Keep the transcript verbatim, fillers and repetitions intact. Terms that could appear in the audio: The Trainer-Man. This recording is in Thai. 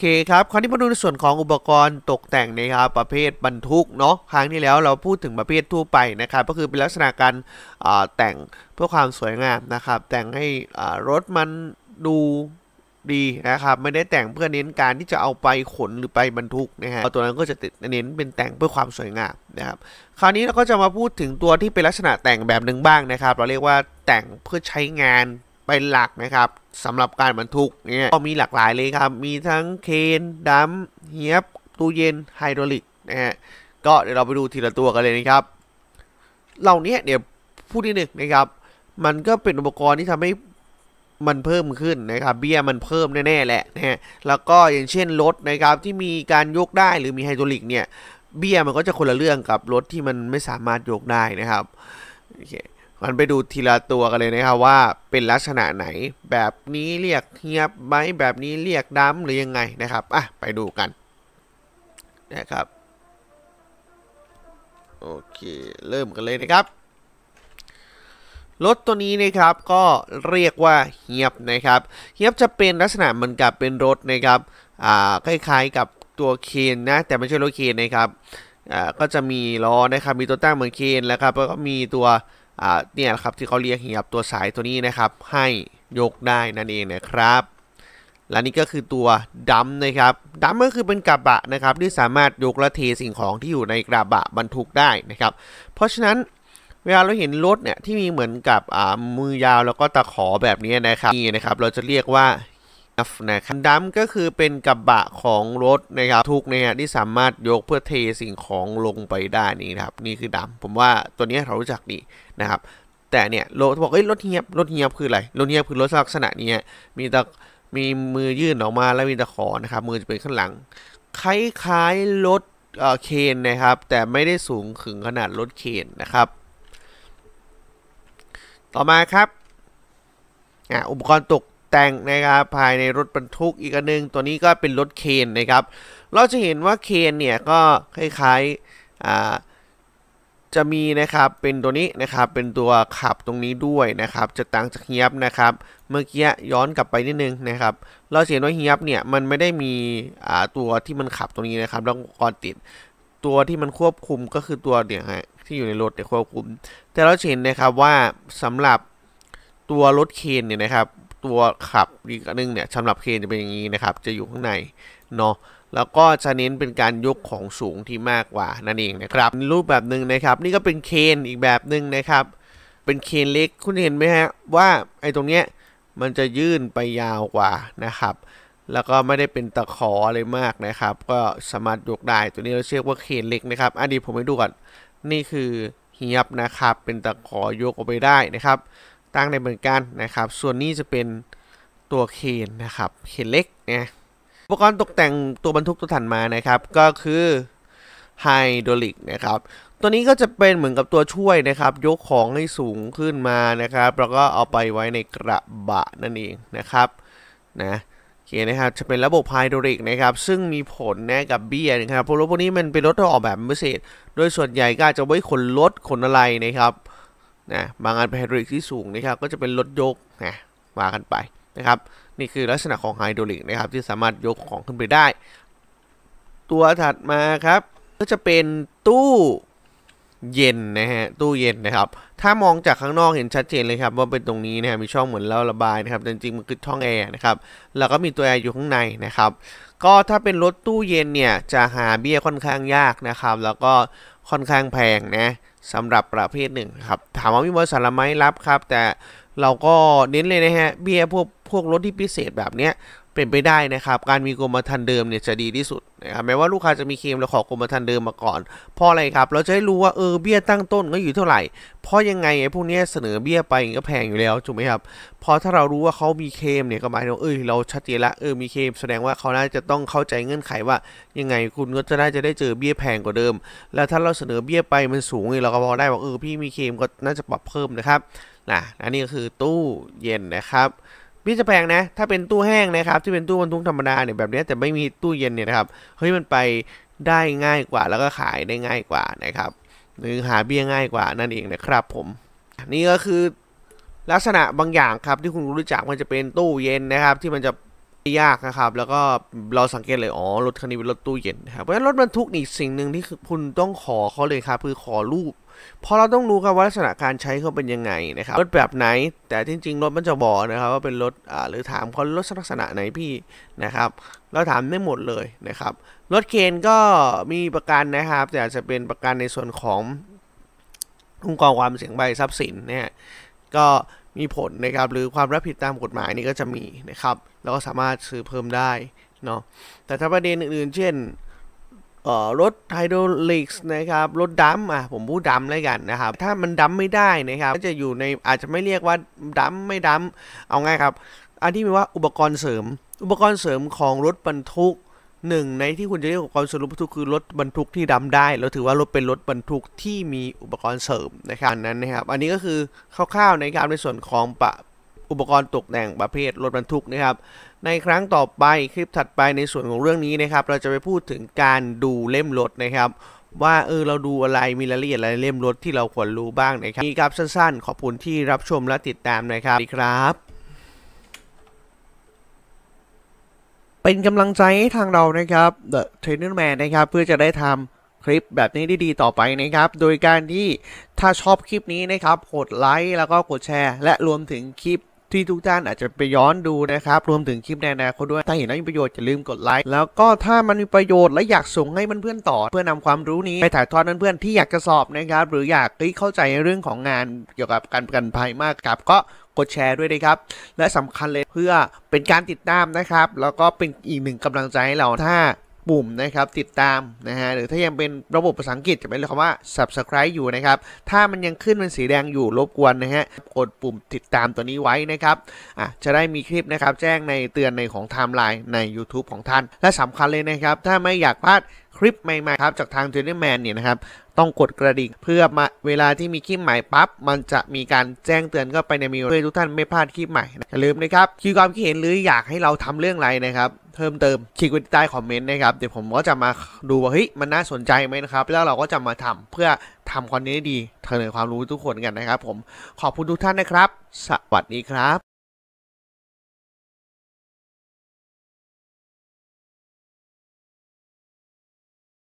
เคครับคราวนี้มาดูในส่วนของอุปกรณ์ตกแต่งนะครับประเภทบรรทุกเนาะครั้งที่แล้วเราพูดถึงประเภททั่วไปนะครับก็คือเป็นลักษณะการแต่งเพื่อความสวยงามนะครับแต่งให้รถมันดูดีนะครับไม่ได้แต่งเพื่อเน้นการที่จะเอาไปขนหรือไปบรรทุกนะฮะตัวนั้นก็จะเน้นเป็นแต่งเพื่อความสวยงามนะครับคราวนี้เราก็จะมาพูดถึงตัวที่เป็นลักษณะแต่งแบบหนึ่งบ้างนะครับเราเรียกว่าแต่งเพื่อใช้งานเป็นหลักนะครับสำหรับการบรรทุกเนี่ยก็มีหลากหลายเลยครับมีทั้งเคนดัมเฮียบตู้เย็นไฮดรอลิกนะฮะก็เดี๋ยวเราไปดูทีละตัวกันเลยนะครับเหล่านี้เดี๋ยวพูดนิดหนึ่งนะครับมันก็เป็นอุปกรณ์ที่ทำให้มันเพิ่มขึ้นนะครับเบี้ยมันเพิ่มแน่ๆแหละนะฮะแล้วก็อย่างเช่นรถนะครับที่มีการยกได้หรือมีไฮดรอลิกเนี่ยเบี้ยมันก็จะคนละเรื่องกับรถที่มันไม่สามารถยกได้นะครับโอเคมันไปดูทีละตัวกันเลยนะครับว่าเป็นลักษณะไหนแบบนี้เรียกเฮียบไหมแบบนี้เรียกดัมหรือยังไงนะครับอ่ะไปดูกันนะครับโอเคเริ่มกันเลยนะครับรถตัวนี้นะครับก็เรียกว่าเฮียบนะครับเฮียบจะเป็นลักษณะเหมือนกับเป็นรถนะครับอ่าคล้ายๆกับตัวเคนนะแต่ไม่ใช่รถเคนนะครับอ่าก็จะมีล้อนะครับมีตัวตั้งเหมือนเคนแล้วครับแล้วก็มีตัวเนี่ยครับที่เขาเรียกเฮียบตัวสายตัวนี้นะครับให้ยกได้นั่นเองนะครับและนี่ก็คือตัวดัมนะครับดัมก็คือเป็นกระบะนะครับที่สามารถยกและเทสิ่งของที่อยู่ในกระบะบรรทุกได้นะครับเพราะฉะนั้นเวลาเราเห็นรถเนี่ยที่มีเหมือนกับมือยาวแล้วก็ตะขอแบบนี้นะครับนี่นะครับเราจะเรียกว่านะครับดัมก็คือเป็นกระบะของรถนะครับทุกเนี่ยที่สามารถยกเพื่อเทสิ่งของลงไปได้นี่นะครับนี่คือดัมผมว่าตัวนี้เรารู้จักดีนะครับแต่เนี่ยรถบอกเอ้ยรถเฮียบรถเฮียบคืออะไรรถเฮียบคือรถลักษณะนี้มีตะมีมือยื่นออกมาแล้วมีตะขอนะครับมือจะเป็นข้างหลังคล้ายๆรถเคนนะครับแต่ไม่ได้สูงถึงขนาดรถเคนนะครับต่อมาครับอุปกรณ์ตกแต่งนะครับภายในรถบรรทุกอีกอันนึงตัวนี้ก็เป็นรถเคนนะครับเราจะเห็นว่าเคนเนี่ยก็คล้ายๆจะมีนะครับเป็นตัวนี้นะครับเป็นตัวขับตรงนี้ด้วยนะครับจะต่างจากเฮียบนะครับเมื่อกี้ย้อนกลับไปนิดนึงนะครับเราเห็นว่าเฮียบเนี่ยมันไม่ได้มีตัวที่มันขับตรงนี้นะครับแล้วก็ติดตัวที่มันควบคุมก็คือตัวเนี่ยฮะที่อยู่ในรถเนี่ยควบคุมแต่เราเห็นนะครับว่าสำหรับตัวรถเคนเนี่ยนะครับตัวขับอีกอันนึงเนี่ยสำหรับเคนจะเป็นอย่างนี้นะครับจะอยู่ข้างในเนาะแล้วก็จะเน้นเป็นการยกของสูงที่มากกว่านั่นเองนะครับรูปแบบหนึ่งนะครับนี่ก็เป็นเคนอีกแบบหนึ่งนะครับเป็นเคนเล็กคุณเห็นไหมฮะว่าไอ้ตรงเนี้ยมันจะยื่นไปยาวกว่านะครับแล้วก็ไม่ได้เป็นตะขออะไรมากนะครับก็สามารถยกได้ตัวนี้เราเรียกว่าเคนเล็กนะครับอ่ะดีผมให้ดูก่อนนี่คือเฮียบนะครับเป็นตะขอยกออกไปได้นะครับตั้งในเหมือนกันนะครับส่วนนี้จะเป็นตัวเคนนะครับเคนเล็กนะอุปกรณ์ตกแต่งตัวบรรทุกตัวถัดมานะครับก็คือไฮดรอลิกนะครับตัวนี้ก็จะเป็นเหมือนกับตัวช่วยนะครับยกของให้สูงขึ้นมานะครับแล้วก็เอาไปไว้ในกระบะนั่นเองนะครับนะโอเคนะครับจะเป็นระบบไฮดรอลิกนะครับซึ่งมีผลนะกับเบี้ยนะครับพวกรถพวกนี้มันเป็นรถที่ออกแบบพิเศษโดยส่วนใหญ่ก็จะไว้ขนรถขนอะไรนะครับนะบางงานไฮดรอลิกที่สูงนะครับก็จะเป็นรถยกนะมากันไปนะครับนี่คือลักษณะของไฮดรอลิกนะครับที่สามารถยกของขึ้นไปได้ตัวถัดมาครับก็จะเป็นตู้เย็นนะฮะตู้เย็นนะครับถ้ามองจากข้างนอกเห็นชัดเจนเลยครับว่าเป็นตรงนี้นะมีช่องเหมือนเราระบายนะครับจริงๆมันคือช่องแอร์นะครับแล้วก็มีตัวแอร์อยู่ข้างในนะครับก็ถ้าเป็นรถตู้เย็นเนี่ยจะหาเบี้ยค่อนข้างยากนะครับแล้วก็ค่อนข้างแพงนะสำหรับประเภทหนึ่งครับถามว่ามีบริษัทรับไหมรับครับแต่เราก็เน้นเลยนะฮะเบี้ยพวกพวกรถที่พิเศษแบบเนี้ยเป็นไปได้นะครับการมีกรมธรรม์เดิมเนี่ยจะดีที่สุดนะครับแม้ว่าลูกค้าจะมีเคลมเราขอกรมธรรม์เดิมมาก่อนเพราะอะไรครับเราจะได้รู้ว่าเออเบี้ยตั้งต้นก็อยู่เท่าไหร่เพราะยังไงไอ้พวกนี้เสนอเบี้ยไปก็แพงอยู่แล้วถูกไหมครับพอถ้าเรารู้ว่าเขามีเคลมเนี่ยก็หมายถึงเออเราชัดเจนละเออมีเคลมแสดงว่าเขาน่าจะต้องเข้าใจเงื่อนไขว่ายังไงคุณก็จะได้จะได้เจอเบี้ยแพงกว่าเดิมแล้วถ้าเราเสนอเบี้ยไปมันสูงเนี่ยเราก็พอได้ว่าเออพี่มีเคลมก็น่าจะปรับเพิ่มนะครับนะอันนี้ก็คือตู้เย็นนะครับพี่จะแพงนะถ้าเป็นตู้แห้งนะครับที่เป็นตู้บรรทุกธรรมดาเนี่ยแบบนี้แต่ไม่มีตู้เย็นเนี่ยนะครับเฮ้ยมันไปได้ง่ายกว่าแล้วก็ขายได้ง่ายกว่านะครับหรือหาเบี้ยง่ายกว่านั่นเองนะครับผมนี่ก็คือลักษณะบางอย่างครับที่คุณรู้จักมันจะเป็นตู้เย็นนะครับที่มันจะ ยากนะครับแล้วก็เราสังเกตเลยอ๋อรถคันนี้เป็นรถตู้เย็นครับเพราะฉะนั้นรถบรรทุกอีกสิ่งหนึ่งที่คุณต้องขอเขาเลยครับคือขอรูปเพราะเราต้องรู้ครับว่าลักษณะการใช้เขาเป็นยังไงนะครับรถแบบไหนแต่จริงๆรถมันจะบอกนะครับว่าเป็นรถอ่าหรือถามเขารถลักษณะไหนพี่นะครับเราถามได้หมดเลยนะครับรถเคนก็มีประกันนะครับแต่จะเป็นประกันในส่วนของคุ้มครองความเสี่ยงภัยทรัพย์สินเนี่ยก็มีผลนะครับหรือความรับผิดตามกฎหมายนี่ก็จะมีนะครับแล้วก็สามารถซื้อเพิ่มได้เนาะแต่ถ้าประเด็นอื่นๆเช่นรถไฮดรอลิกส์นะครับรถดัมอ่ะผมพูดดัมเลยกันนะครับถ้ามันดัมไม่ได้นะครับก็จะอยู่ในอาจจะไม่เรียกว่าดัมไม่ดัมเอาง่ายครับอันที่มีว่าอุปกรณ์เสริมอุปกรณ์เสริมของรถบรรทุกหนึ่งในที่คุณจะเรียกอุปกรณ์เสริมรถบรรทุกคือรถบรรทุกที่ดัมได้เราถือว่ารถเป็นรถบรรทุกที่มีอุปกรณ์เสริมในการนั้นนะครับอันนี้ก็คือคร่าวๆในการในส่วนของประอุปกรณ์ตกแต่งประเภทรถบรรทุกนะครับในครั้งต่อไปคลิปถัดไปในส่วนของเรื่องนี้นะครับเราจะไปพูดถึงการดูเล่มรถนะครับว่าเออเราดูอะไรมีรายละเอียดอะไรเล่มรถที่เราควรรู้บ้างนะครับนี่ครับสั้นๆขอบคุณที่รับชมและติดตามนะครับดีครับเป็นกำลังใจให้ทางเรานะครับ The Trainer Man นะครับเพื่อจะได้ทำคลิปแบบนี้ดีๆต่อไปนะครับโดยการที่ถ้าชอบคลิปนี้นะครับกดไลค์แล้วก็กดแชร์และรวมถึงคลิปที่ทุกท่านอาจจะไปย้อนดูนะครับรวมถึงคลิปในอนาคตด้วยถ้าเห็นแล้วมีประโยชน์อย่าลืมกดไลค์แล้วก็ถ้ามันมีประโยชน์และอยากส่งให้เพื่อนๆต่อเพื่อนำความรู้นี้ไปถ่ายทอดเพื่อนๆที่อยากจะสอบนะครับหรืออยากเข้าใจเรื่องของงานเกี่ยวกับการประกันภัยมากครับก็กดแชร์ด้วยนะครับและสำคัญเลยเพื่อเป็นการติดตามนะครับแล้วก็เป็นอีกหนึ่งกำลังใจให้เราถ้าปุ่มนะครับติดตามนะฮะหรือถ้ายังเป็นระบบภาษาอังกฤษจะเป็นคำว่า subscribe อยู่นะครับถ้ามันยังขึ้นเป็นสีแดงอยู่รบกวนนะฮะกดปุ่มติดตามตัวนี้ไว้นะครับอ่ะจะได้มีคลิปนะครับแจ้งในเตือนในของไทม์ไลน์ใน YouTube ของท่านและสำคัญเลยนะครับถ้าไม่อยากพลาดคลิปใหม่ๆครับจากทาง Trainer Man เนี่ยนะครับต้องกดกระดิ่งเพื่อมาเวลาที่มีคลิปใหม่ปั๊บมันจะมีการแจ้งเตือนเข้าไปในมีเพื่อทุกท่านไม่พลาดคลิปใหม่อย่าลืมนะครับคิดความคิดเห็นหรืออยากให้เราทำเรื่องอะไรนะครับเพิ่มเติมคลิกไว้ใต้คอมเมนต์นะครับเดี๋ยวผมก็จะมาดูว่าเฮ้ยมันน่าสนใจไหมนะครับแล้วเราก็จะมาทำเพื่อทำคอนเทนต์ดีเสนอความรู้ทุกคนกันนะครับผมขอบคุณทุกท่านนะครับสวัสดีครับ